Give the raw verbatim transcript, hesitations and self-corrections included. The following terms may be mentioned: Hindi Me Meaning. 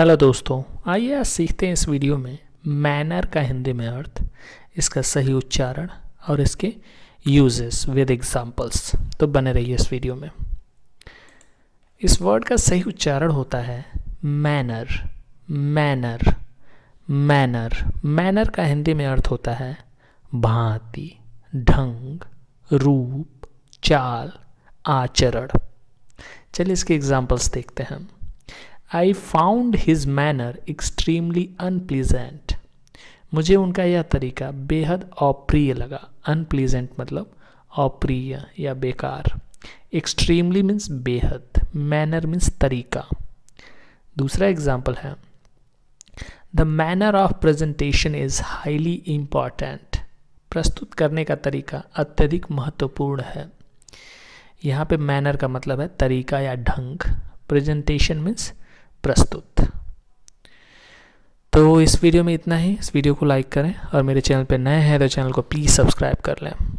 Hello दोस्तों, आइए आज सीखते हैं इस वीडियो में मैनर का हिंदी में अर्थ, इसका सही उच्चारण और इसके यूजेस विद एग्जांपल्स। तो बने रहिए इस वीडियो में। इस वर्ड का सही उच्चारण होता है मैनर। मैनर मैनर मैनर का हिंदी में अर्थ होता है भांति, ढंग, रूप, चाल, आचरण। चलिए इसके एग्जांपल्स देखते हैं। I found his manner extremely unpleasant. मुझे उनका यह तरीका बेहद अप्रिय लगा। अनप्लीजेंट मतलब अप्रिय या बेकार। एक्सट्रीमली मीन्स बेहद, मैनर मीन्स तरीका। दूसरा एग्जाम्पल है the manner of presentation is highly important. प्रस्तुत करने का तरीका अत्यधिक महत्वपूर्ण है। यहाँ पे मैनर का मतलब है तरीका या ढंग, प्रेजेंटेशन मीन्स प्रस्तुत। तो इस वीडियो में इतना ही। इस वीडियो को लाइक करें और मेरे चैनल पे नए हैं तो चैनल को प्लीज़ सब्सक्राइब कर लें।